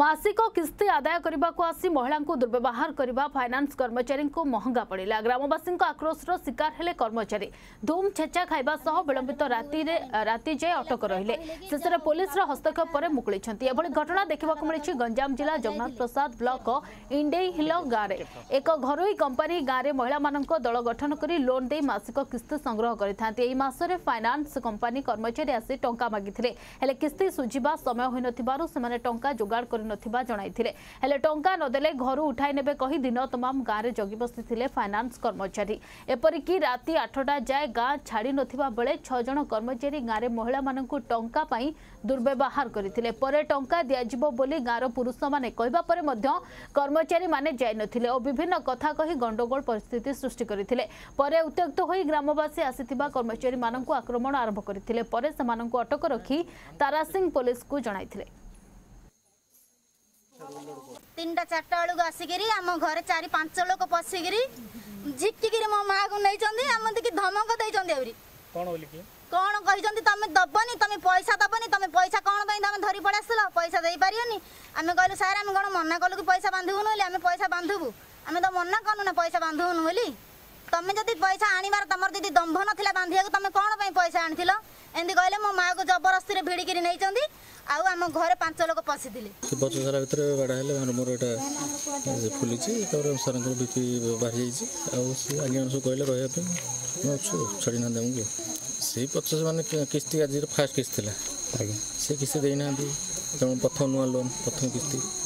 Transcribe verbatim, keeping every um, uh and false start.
मासिक किस्ती आदाय करबाकू आसी महिलांकू दुर्व्यवहार करबा फाइनान्स कर्मचारी को महंगा पड़ेला। ग्रामवासी आक्रोश शिकार हेले कर्मचारी धूम छेचा खाइबा सह विलंबित राति रे राति जाय अटक रहिले। शेषे पुलिस हस्तक्षेप पर मुकुलिछंती। एभली घटना देखिबाकू मिलिछि गंजाम जिला जगन्नाथ प्रसाद ब्लॉक इंडेई हिल गाँव एक घरोई कंपनी गाँव में महिला मानक दल गठन कर लोन दे मासिक किस्ती संग्रह करथांती। एई मासरे फाइनान्स कंपनी कर्मचारी आसी टंका मागिथिले हेले किस्ती सुझिबा समय होई नथिबारु सेमाने टंका जोगाड़ हेले टंका नदेले घर उठाई नेबे कही दिन तमाम गाँव में जगी बसते फाइनान्स कर्मचारी। एपरिक राति आठटा जाए गाँ छाड़ी नथिबा बेले छह जण कर्मचारी गाँव में महिला मानकू टंका पाई दुर्व्यवहार करथिले। परे टंका दियाजिबो बोली गाँव पुरुष माने कहबा परे मध्य कर्मचारी माने जाई नथिले और विभिन्न कथा कही गंडगोल परिस्थिति सृष्टि करथिले। परे उत्तेजित होई ग्रामवासी आसीथिबा कर्मचारी मानकू आक्रमण आरंभ करथिले। परे सेमानकू अटक रखी तारासिंह पुलिस को जणाइथिले। तीन चार्टा बेलू आसिक आम घर चार पांच लोक पशिक झिकिक मो माँ को नहीं आम देखिए धमक देरी कौन कहते तुम दबनी तुम पैसा दबनी तुम पैसा कौन तुम धरी पड़ा आसल पैसा दे पारे आम कहलु सार आम कौन मना कलु कि पैसा बांधुन बोली आम पैसा बांधुबू आम तो मना कलुना पैसा बांधुन बोली तुम जब पैसा आनबार तुम दीदी दंभ ना बांधिया तुम कौन पैसा आनी एमती कहले मो माँ को जबरदस्ती भिड़िकी नहीं आउ आम घर पांच लोक पशिले बच्चे सारा भितर बाड़ा है मोर ये फुली सारा बीपी बाहरी जाइए आज्ञा सब कहले रहा छाड़ी ना आमको से पचास मान किस्ती आज फास्ट किस्ती है से किस्ती देना तेनाली प्रथम नुआ लोन प्रथम किस्ती।